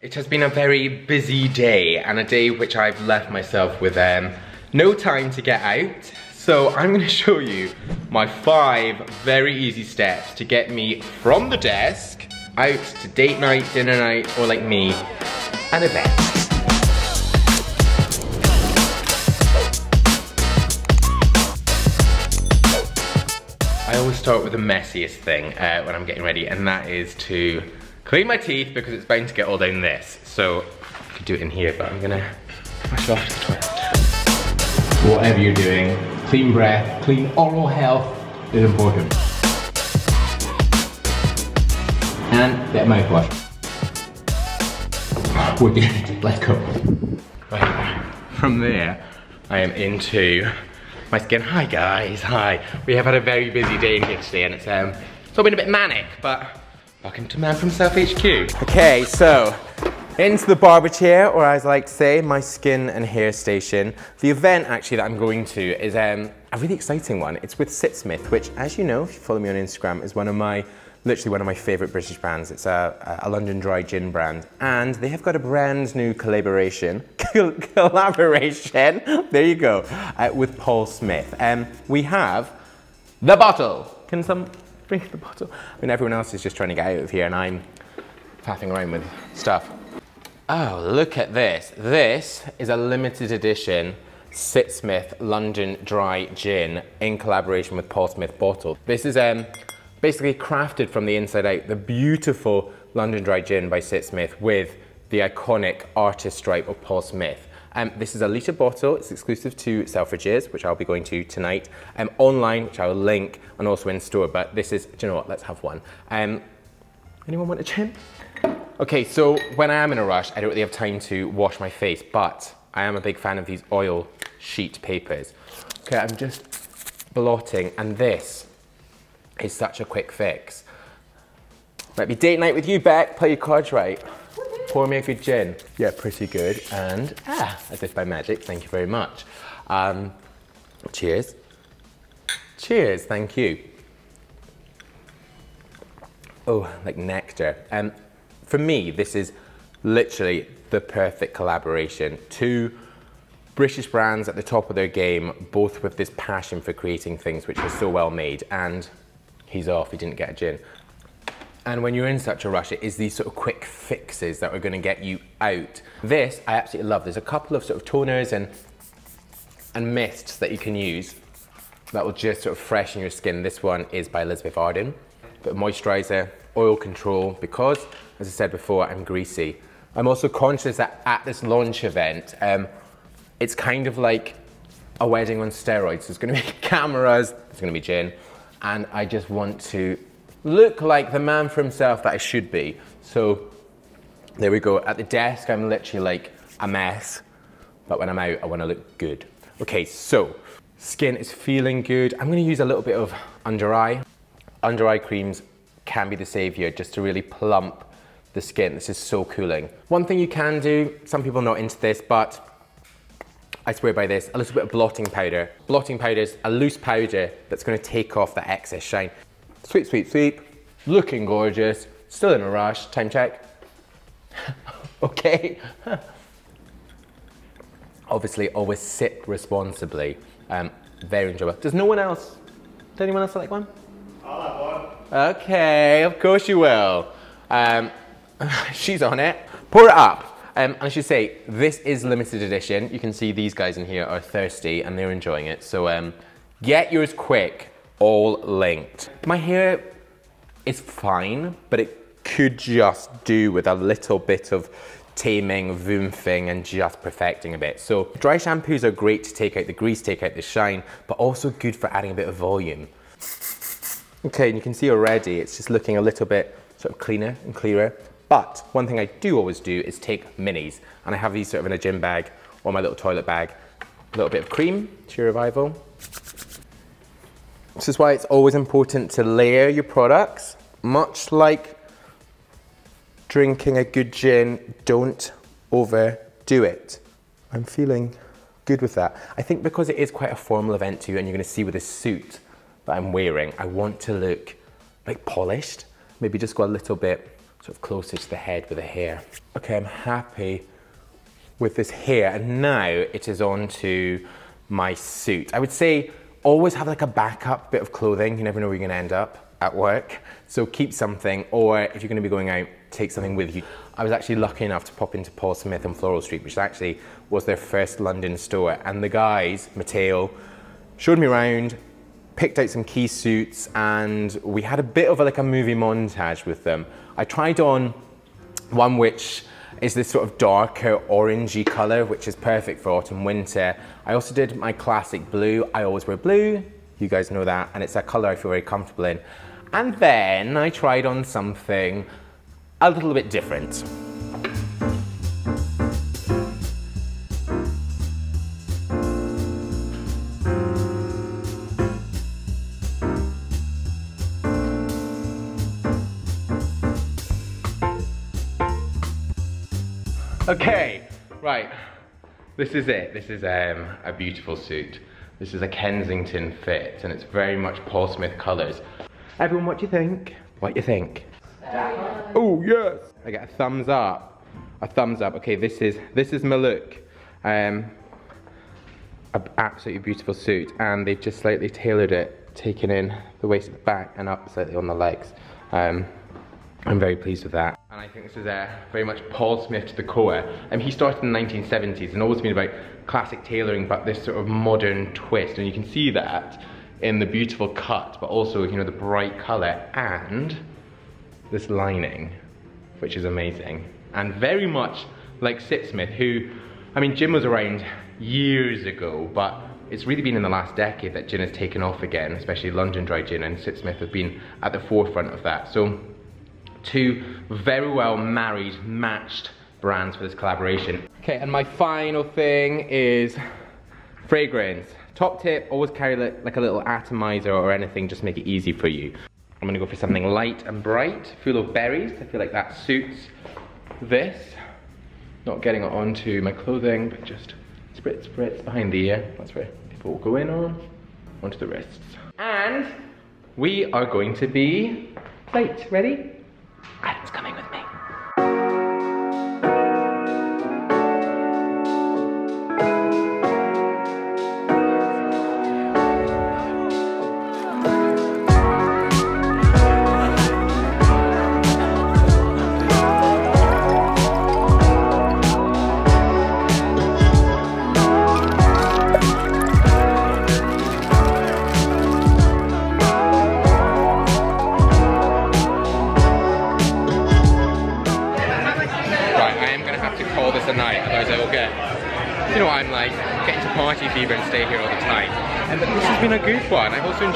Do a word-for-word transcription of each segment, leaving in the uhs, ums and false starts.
It has been a very busy day, and a day which I've left myself with um, no time to get out. So I'm going to show you my five very easy steps to get me from the desk out to date night, dinner night, or like me, an event. I always start with the messiest thing uh, when I'm getting ready, and that is to clean my teeth because it's bound to get all down this. So I could do it in here, but I'm gonna brush off to the toilet. Whatever you're doing, clean breath, clean oral health is important. And get mouthwash. We're good, let's go. Right, from there, I am into my skin. Hi guys, hi. We have had a very busy day in here today, and it's um, it's all been a bit manic, but welcome to Man For Himself H Q. Okay, so into the barber chair, or as I like to say, my skin and hair station. The event actually that I'm going to is um, a really exciting one. It's with Sipsmith, which, as you know, if you follow me on Instagram, is one of my, literally one of my favorite British brands. It's a, a London Dry Gin brand, and they have got a brand new collaboration, collaboration, there you go, uh, with Paul Smith. Um, we have the bottle. Can some bring the bottle? I mean, everyone else is just trying to get out of here, and I'm faffing around with stuff. Oh, look at this. This is a limited edition Sipsmith London Dry Gin in collaboration with Paul Smith bottle. This is um. basically crafted from the inside out, the beautiful London Dry Gin by Sipsmith with the iconic Artist Stripe of Paul Smith. Um, this is a litre bottle. It's exclusive to Selfridges, which I'll be going to tonight, um, online, which I will link, and also in store. But this is, do you know what, let's have one. Um, anyone want a gin? Okay, so when I am in a rush, I don't really have time to wash my face, but I am a big fan of these oil sheet papers. Okay, I'm just blotting, and this is such a quick fix. Might be date night with you, Beck. Play your cards right. Pour me a good gin. Yeah, pretty good. And ah, as if by magic, thank you very much. Um, cheers. Cheers, thank you. Oh, like nectar. Um, for me, this is literally the perfect collaboration. Two British brands at the top of their game, both with this passion for creating things which are so well made, and he's off, he didn't get a gin. And when you're in such a rush, it is these sort of quick fixes that are gonna get you out. This, I absolutely love. There's a couple of sort of toners and, and mists that you can use that will just sort of freshen your skin. This one is by Elizabeth Arden. But moisturizer, oil control, because, as I said before, I'm greasy. I'm also conscious that at this launch event, um, it's kind of like a wedding on steroids. There's gonna be cameras, there's gonna be gin, and I just want to look like the man for himself that I should be. So there we go. At the desk, I'm literally like a mess, but when I'm out, I want to look good. Okay, so skin is feeling good. I'm going to use a little bit of under eye. Under eye creams can be the savior, just to really plump the skin. This is so cooling. One thing you can do, some people are not into this, but I swear by this, a little bit of blotting powder. Blotting powder is a loose powder that's gonna take off that excess shine. Sweep, sweep, sweep. Looking gorgeous. Still in a rush. Time check. Okay. Obviously, always sip responsibly. Um, very enjoyable. Does no one else, does anyone else like one? I'll have one. Okay, of course you will. Um, she's on it. Pour it up. Um, and I should say, this is limited edition. You can see these guys in here are thirsty and they're enjoying it. So um, get yours quick, all linked. My hair is fine, but it could just do with a little bit of taming, voomfing, and just perfecting a bit. So dry shampoos are great to take out the grease, take out the shine, but also good for adding a bit of volume. Okay, and you can see already, it's just looking a little bit sort of cleaner and clearer. But one thing I do always do is take minis, and I have these sort of in a gym bag or my little toilet bag. A little bit of cream to your revival. This is why it's always important to layer your products. Much like drinking a good gin, don't overdo it. I'm feeling good with that. I think because it is quite a formal event too, and you're gonna see with this suit that I'm wearing, I want to look like polished. Maybe just go a little bit sort of closer to the head with the hair. Okay, I'm happy with this hair, and now it is on to my suit. I would say always have like a backup bit of clothing. You never know where you're gonna end up at work. So keep something, or if you're gonna be going out, take something with you. I was actually lucky enough to pop into Paul Smith on Floral Street, which actually was their first London store. And the guys, Matteo, showed me around, picked out some key suits, and we had a bit of a, like a movie montage with them. I tried on one which is this sort of darker orangey color, which is perfect for autumn winter. I also did my classic blue. I always wear blue, you guys know that, and it's a color I feel very comfortable in. And then I tried on something a little bit different. Okay, right, this is it. This is um, a beautiful suit. This is a Kensington fit, and it's very much Paul Smith colours. Everyone, what do you think? What do you think? Uh, oh, yes! I get a thumbs up. A thumbs up. Okay, this is this is Maluk. Um, an absolutely beautiful suit, and they've just slightly tailored it, taking in the waist at the back and up slightly on the legs. Um, I'm very pleased with that. And I think this is uh, very much Paul Smith to the core. Um, he started in the nineteen seventies and always been about classic tailoring, but this sort of modern twist. And you can see that in the beautiful cut, but also, you know, the bright colour and this lining, which is amazing. And very much like Sipsmith, who, I mean, gin was around years ago, but it's really been in the last decade that gin has taken off again, especially London Dry Gin, and Sipsmith have been at the forefront of that. So, two very well married, matched brands for this collaboration. Okay, and my final thing is fragrance. Top tip, always carry like a little atomizer or anything, just make it easy for you. I'm gonna go for something light and bright, full of berries. I feel like that suits this. Not getting it onto my clothing, but just spritz, spritz behind the ear. That's where people will go in on, onto the wrists. And we are going to be late. Ready? Adam's coming with me.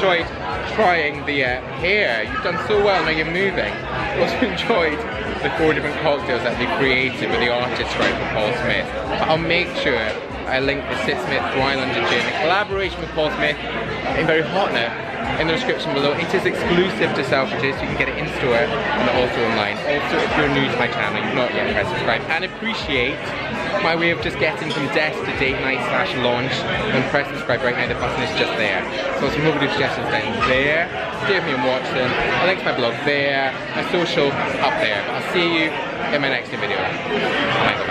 Enjoyed trying the uh, hair. You've done so well, now you're moving. Also enjoyed the four different cocktails that they created with the artist right for Paul Smith. But I'll make sure I link the Sipsmith Dry London Gin, the collaboration with Paul Smith, in very hot now, in the description below. It is exclusive to Selfridges, so you can get it in store and also online. Also, if you're new to my channel, you've not yet pressed subscribe, and appreciate my way of just getting from desk to date night slash launch, and press subscribe right now, the button is just there. So some movie suggestions down there, give me a watch them, I'll link to my blog there, my social up there. But I'll see you in my next video. Bye.